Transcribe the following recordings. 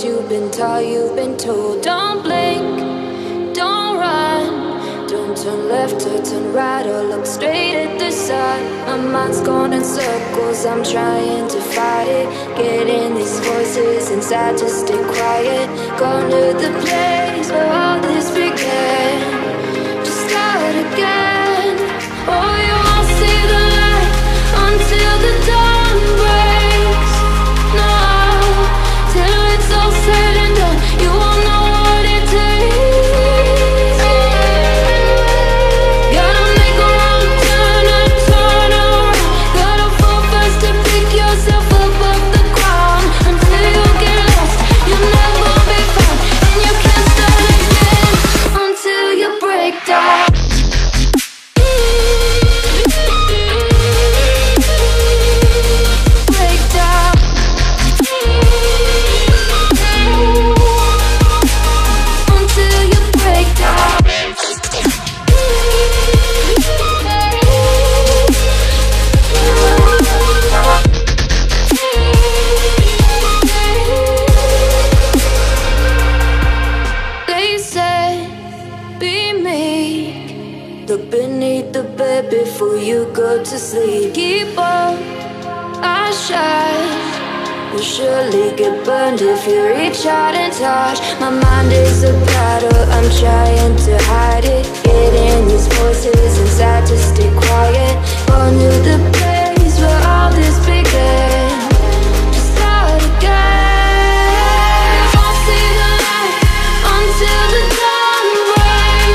lies you've been taught, you've been told. Don't blink, don't run, don't turn left or turn right or look straight at the sun. My mind's going in circles, I'm trying to fight it. Getting these voices inside, just stay quiet. Gone to the place where all this began. Just start again. Oh, you won't see the light until the dawn breaks. No, till it's all said and done, you won't know what it takes. Gotta make a wrong turn and turn around. Gotta fall fast to pick yourself up off the ground. Until you get lost, you'll never be found. And you can't start again until you break down. Before you go to sleep, keep on our shine. You'll surely get burned if you reach out and touch. My mind is a battle, I'm trying to hide it. Getting these voices inside to stay quiet. On to the place where all this began. Just start again. Won't see the light until the dawn breaks.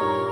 No.